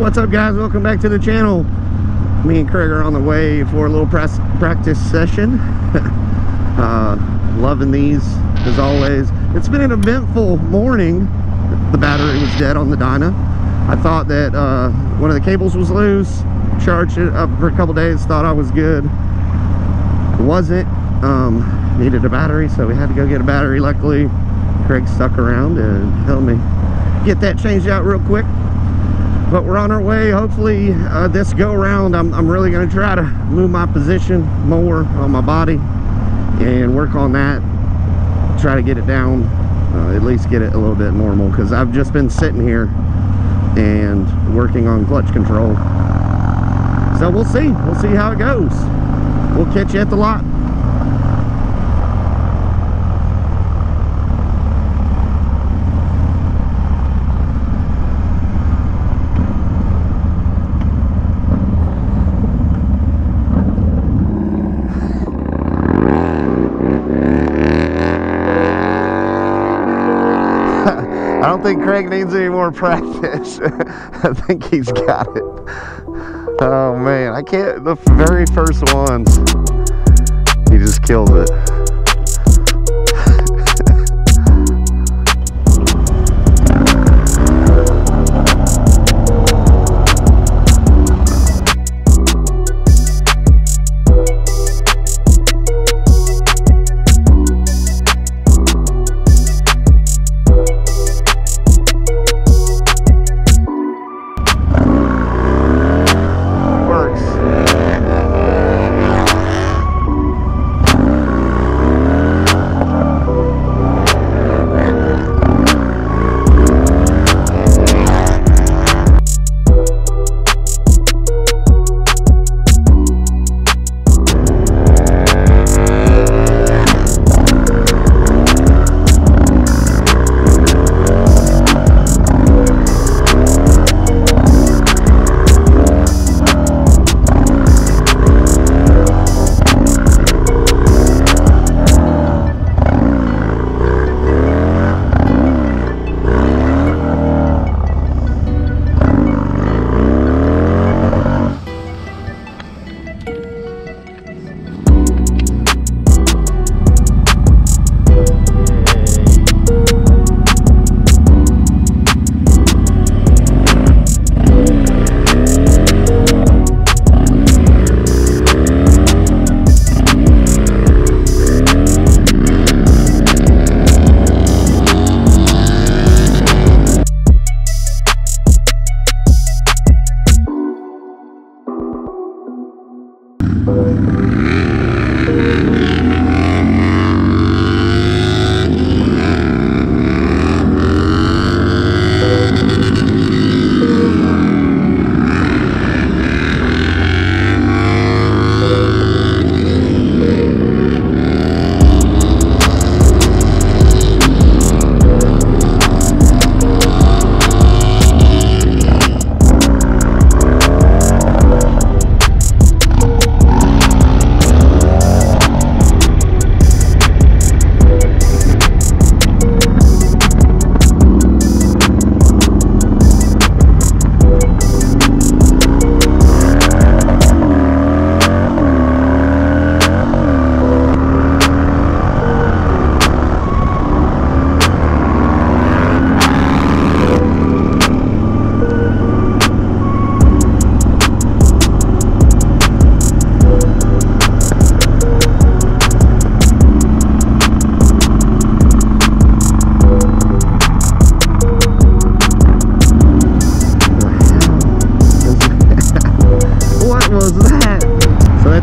What's up, guys? Welcome back to the channel. Me and Craig are on the way for a little practice session. Loving these as always. It's been an eventful morning. The battery was dead on the Dyna. I thought that one of the cables was loose. Charged it up for a couple days, thought I was good. Wasn't. Needed a battery, so we had to go get a battery. Luckily, Craig stuck around and helped me get that changed out real quick. But we're on our way. Hopefully this go around I'm really going to try to move my position more on my body and work on that, try to get it down, at least get it a little bit normal, because I've just been sitting here and working on clutch control. So we'll see how it goes. We'll catch you at the lot. I don't think Craig needs any more practice. I think he's got it. Oh man, I can't. The very first one, he just killed it.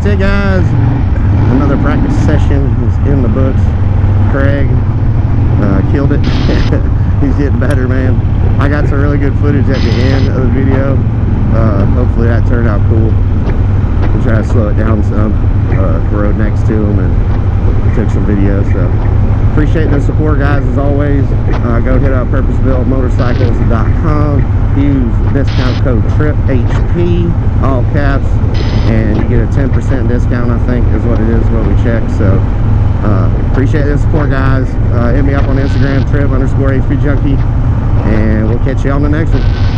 Hey guys, another practice session is in the books. Craig killed it. He's getting better, man. I got some really good footage at the end of the video. Hopefully that turned out cool. We'll try to slow it down some. Rode next to him and took some videos. So appreciate the support, guys, as always. Go hit up purposebuiltmotorcycles.com. Use discount code TRIPHP, all caps, and you get a 10% discount, I think is what it is, what we check. So appreciate the support, guys. Hit me up on Instagram, trip_hp junkie, and we'll catch you on the next one.